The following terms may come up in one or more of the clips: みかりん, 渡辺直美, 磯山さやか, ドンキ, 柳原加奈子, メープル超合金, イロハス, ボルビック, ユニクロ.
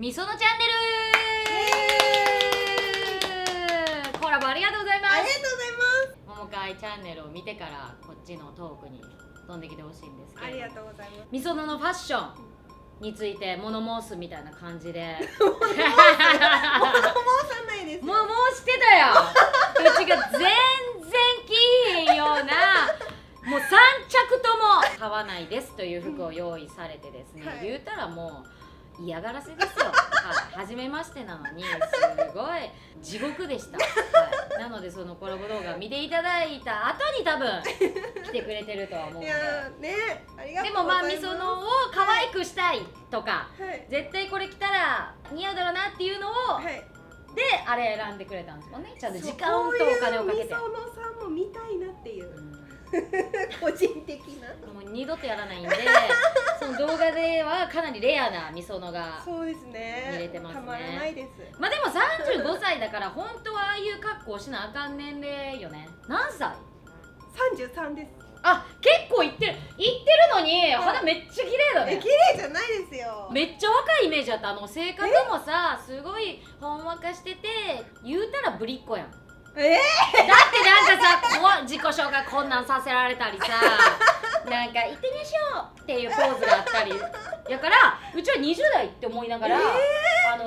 みそのチャンネルコラボありがとうございます。ありがとうございます。ももかいチャンネルを見てからこっちのトークに飛んできてほしいんですけど、ありがとうございます。みそののファッションについて物申すみたいな感じで物申さないです。物申してたようちが全然着いへんようなもう3着とも買わないですという服を用意されてですね、はい、言うたらもう嫌がらせですよはい、初めましてなのにすごい地獄でした、はい、なのでそのコラボ動画見ていただいた後に多分来てくれてるとは思うので、いやね、ありがとうございます。でもまあみそのを可愛くしたいとか、はい、絶対これ着たら似合うだろうなっていうのを、はい、であれ選んでくれたんですもんね。ちゃんと時間とお金をかけて。そういうみそのさんも見たいなっていう、個人的なもう二度とやらないんでその動画ではかなりレアなみそのが見れてますね。たまらないです。まあでも35歳だから本当はああいう格好しなあかん年齢よね。何歳 ?33 です。あ、結構いってるのに肌めっちゃ綺麗だね。綺麗じゃないですよ。めっちゃ若いイメージだった。あの性格もさすごいほんわかしてて言うたらぶりっ子やん。だってなんかさ自己紹介こんなんさせられたりさなんか「行ってみましょう」っていうポーズがあったりやからうちは20代って思いながら、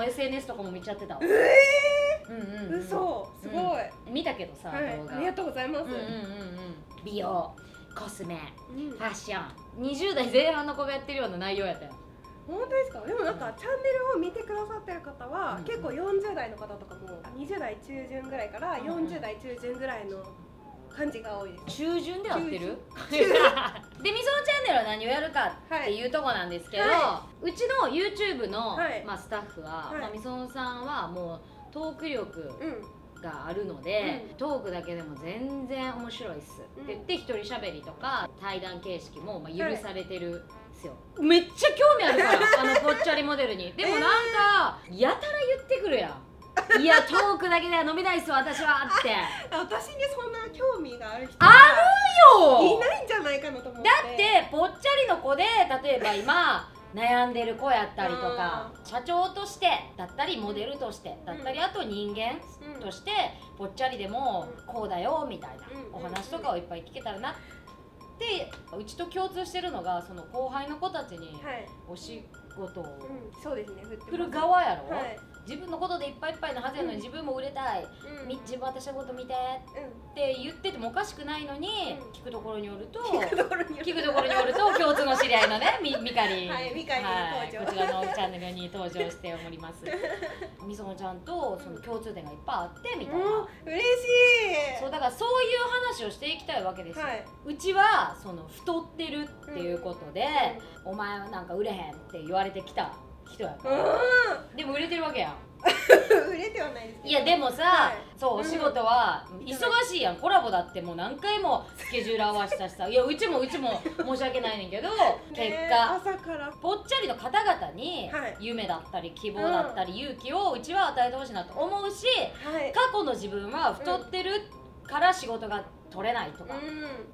SNS とかも見ちゃってたわ。嘘すごい、見たけどさ動画。ありがとうございます。美容コスメファッション20代前半の子がやってるような内容やったよ。本当ですか？でもなんかチャンネルを見てくださってる方は結構40代の方とかも20代中旬ぐらいから40代中旬ぐらいの感じが多いです。中旬で合ってるで、みそのチャンネルは何をやるかっていうとこなんですけど、うちの YouTube のスタッフはみそのさんはもうトーク力があるので、トークだけでも全然面白いっすって言って一人しゃべりとか対談形式も許されてる。めっちゃ興味あるからあのぽっちゃりモデルに。でもなんかやたら言ってくるやん。いやトークだけでは飲みないっす私はって私にそんな興味がある人あるよいないんじゃないかなと思って。だってぽっちゃりの子で例えば今悩んでる子やったりとか社長としてだったりモデルとしてだったり、あと人間としてぽっちゃりでもこうだよみたいなお話とかをいっぱい聞けたらなって。でうちと共通してるのがその後輩の子たちにお仕事を振る側やろ、はい、自分のことでいっぱいいっぱいのはずやのに、自分も売れたい、自分私のこと見てって言っててもおかしくないのに、聞くところによると共通の知り合いのねみかりん、こちらのチャンネルに登場しております。みそのちゃんとその共通点がいっぱいあってみたいな、嬉しい。そうだからそういう話をしていきたいわけですよ、はい、うちはその太ってるっていうことで、お前はなんか売れへんって言われてきた人やから、でも売れてるわけやん売れてはないですけど。いやでもさ、そうお仕事は忙しいやん。コラボだってもう何回もスケジュール合わせたしさいやうちも申し訳ないねんけど結果朝からぽっちゃりの方々に夢だったり希望だったり勇気をうちは与えてほしいなと思うし、過去の自分は太ってるから仕事が取れないとか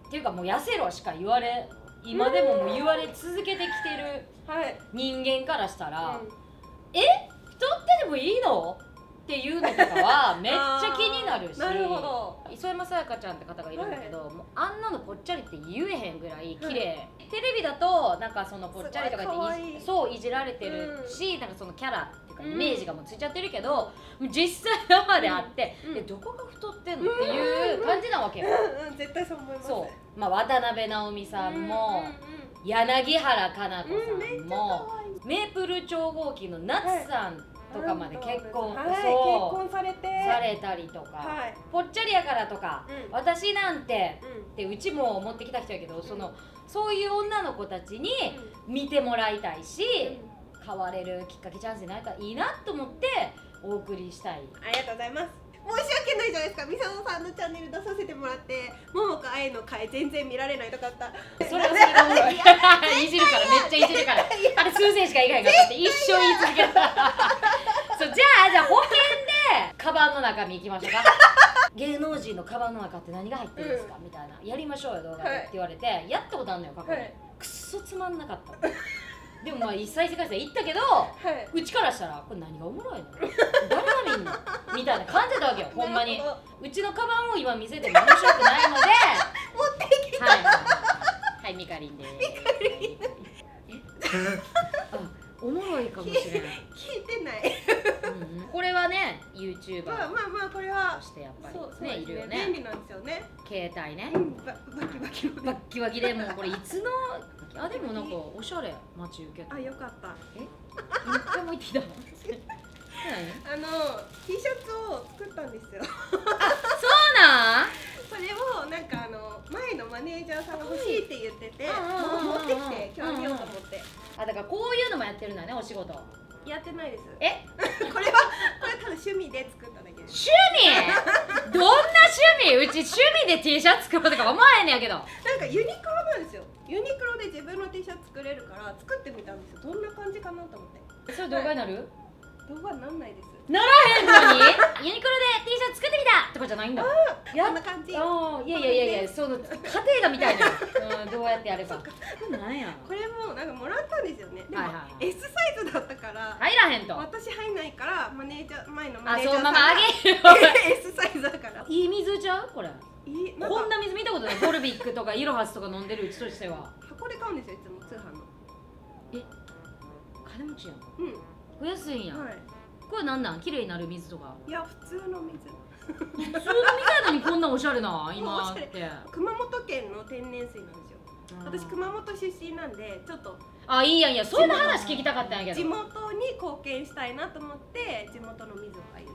っていうかもう痩せろしか言われ今でも言われ続けてきてる人間からしたら「えっ太ってでもいいの?」っていうのとかはめっちゃ気になるし。なるほど。磯山さやかちゃんって方がいるんだけど、もうあんなのぽっちゃりって言えへんぐらい綺麗、テレビだとなんかそのぽっちゃりとかってそういじられてるし、なんかそのキャラっていうかイメージがもうついちゃってるけど、実際生であって、どこが太ってんのっていう感じなわけよ。絶対そう思います。そう、まあ渡辺直美さんも柳原加奈子さんもメープル超合金の夏さんとかまで結婚されたりとか、ぽっちゃりやからとか私なんてってうちも持ってきた人やけど、そういう女の子たちに見てもらいたいし変われるきっかけチャンスになれたらいいなと思ってお送りしたい。ありがとうございます。申し訳ないじゃないですか、みそのさんのチャンネル出させてもらってももかあえの回全然見られないとかあった。それはそれがおもろいいじるからめっちゃいじるから、あれ数千しか以外がって一生言い続けるそうじゃあ保険でカバンの中身いきましょうか芸能人のカバンの中って何が入ってるんですかみたいなやりましょうよ動画でって言われてやったことあんのよ過去に。くっそつまんなかったでもまあ一切世界線行ったけど、うちからしたらこれ何がおもろいの、誰が見んのみたいな感じだったわけよ。ほんまにうちのカバンを今見せても面白くないので持ってきた。はい、みかりんでーす。みかりん、おもろいかもしれない。聞いてない。これはね、YouTuber としてやっぱりね、いるよね。便利なんですよね、携帯ね。バッキバキで、もうこれいつの、あ、でもなんかおしゃれ、待ち受け。あ、よかった。え、一回も行ってきたの？T シャツを作ったんですよ。あ、そうなん？それをなんか前のマネージャーさんが欲しいって言ってて、持ってきて今日見ようと思って。あ、だからこういうのもやってるんだね、お仕事。やってないです。え、これただ趣味で作っただけです。趣味？どんな趣味？うち趣味で T シャツ作ろうとか思わへんねやけど。なんかユニクロなんですよ。ユニクロで自分の T シャツ作れるから作ってみたんですよ。どんな感じかなと思って。それ動画になる？動画になんないです。ならへんのにユニクロで T シャツ作ってみたとかじゃないんだ。こんな感じ。いやいやいやいや、その過程が見たいな。どうやってやれば。なんやこれもなんかもらったんですよね。でも S サイズだったから入らへんと。私入んないからマネージャー、前のマネージャーさんがあげる。 S サイズだから。いい水ちゃうこれ。こんな水見たことない。ボルビックとかイロハスとか飲んでるうちとしては箱で買うんですよ、いつも通販の。え、金持ちやん。お安いんや。これなんなん？綺麗になる水とか。いや、普通の水。普通みたいなのにこんなおしゃれな、今って。熊本県の天然水なんですよ。私熊本出身なんで、ちょっと。あ、いいやいや、そういう話聞きたかったんやけど。地元に貢献したいなと思って、地元の水を買い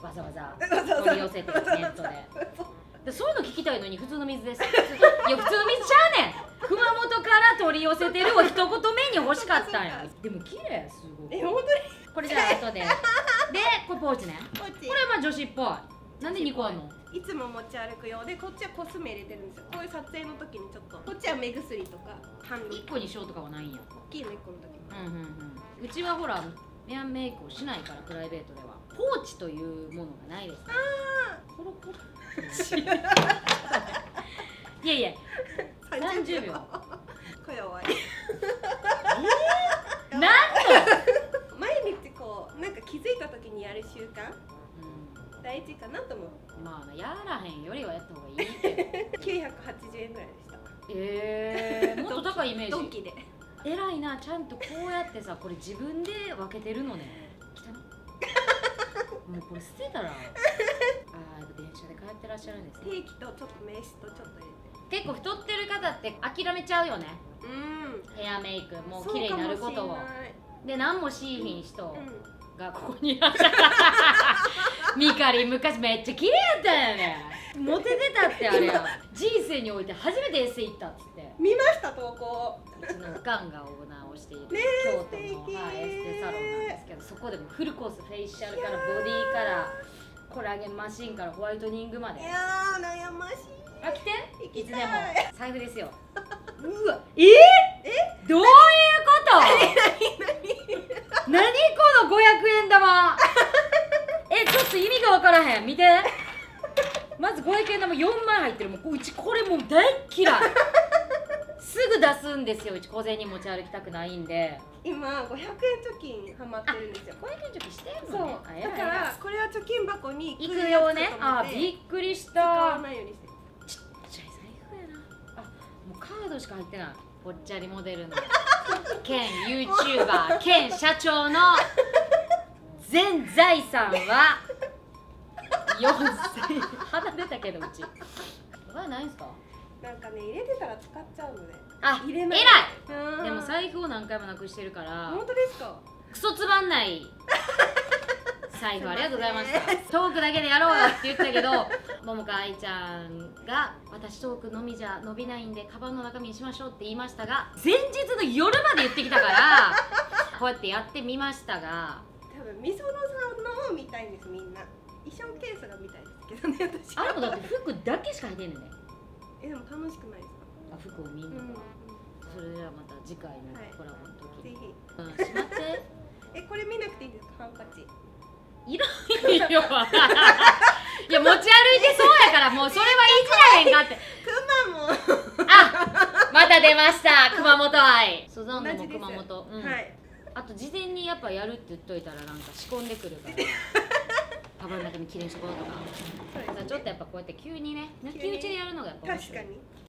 ました。わざわざ取り寄せて、ネットで。そういうの聞きたいのに、普通の水です。いや、普通の水ちゃうねん。熊本から取り寄せてるを一言目に欲しかったんや。でも綺麗、すごい。え、本当に。これじゃあ後で。で、これポーチね。これはまあ女子っぽい。なんで2個あるの？いつも持ち歩く用で、こっちはコスメ入れてるんですよ。こういう撮影の時にちょっと。こっちは目薬とか。1個にしようとかはないんや。大きいの1個の時に。うちはほら、メアメイクをしないから、プライベートでは。ポーチというものがないです。ああ。コロコロ。いやいや。30秒。これ終わり。なんと毎日こうなんか気づいた時にやる習慣、大事かなと思う。まあやらへんよりはやった方がいいけど。980円ぐらいでした。ええ、もっと高いイメージ。ドンキで。えらいな、ちゃんとこうやってさ、これ自分で分けてるのね。もうこれ捨てたら。ああ、電車で帰ってらっしゃるんですね。定期とちょっと名刺とちょっと入れて。結構太ってる方って諦めちゃうよね。ヘアメイクもう綺麗になることをで、何もしいひん人がここにいらっしゃった。みかりん昔めっちゃ綺麗やったんやね。モテてたって。あれや人生において初めてエッセイ行ったっつって。見ました、投稿。うちのおかんがオーナーをしている京都のエステサロンなんですけど、そこでもフルコース、フェイシャルからボディから、コラーゲンマシンからホワイトニングまで。いやー、悩ましい。飽きて？いつでも財布ですよ。うわ、どういうこと？何この500円玉。え、ちょっと意味が分からへん。見て、まず500円玉4枚入ってる。もううちこれもう大嫌い。すぐ出すんですよ、うち小銭持ち歩きたくないんで。今500円貯金にハマってるんですよ。500円貯金してるもんね。だからこれは貯金箱に行くよね。あ、びっくりした。使わないようにしてる。カードしか入ってない。ぽっちゃりモデルの兼 YouTuber 兼社長の全財産は4000円。肌出たけど、うちお金ないんすか？なんかね、入れてたら使っちゃうので。あ、入れない。偉い。でも財布を何回もなくしてるから。本当ですか？クソつまんない財布ありがとうございました。トークだけでやろうよって言ったけど、ももか愛ちゃんが私トークのみじゃ伸びないんでカバンの中身にしましょうって言いましたが、前日の夜まで言ってきたからこうやってやってみましたが、多分みそのさんの見たいんです。みんな衣装ケースが見たいですけどね。私あれもだって服だけしか入ってんのね。え、でも楽しくないですか？あ、服をみんなが、それではまた次回のコラボの時に、はい、ぜひ、しまって。え、これ見なくていいですか？ハンカチいらんよ。いや、持ち歩いてそうやから、もうそれはいじらへんかって。クマも。あ、またた出ました熊本愛。登山部も熊本、うん、はい。あと事前にやっぱやるって言っといたらなんか仕込んでくるからカバンの中にきれいにしとこうとか、ね、ちょっとやっぱこうやって急にね抜き打ちでやるのがやっぱ面白い。確かに。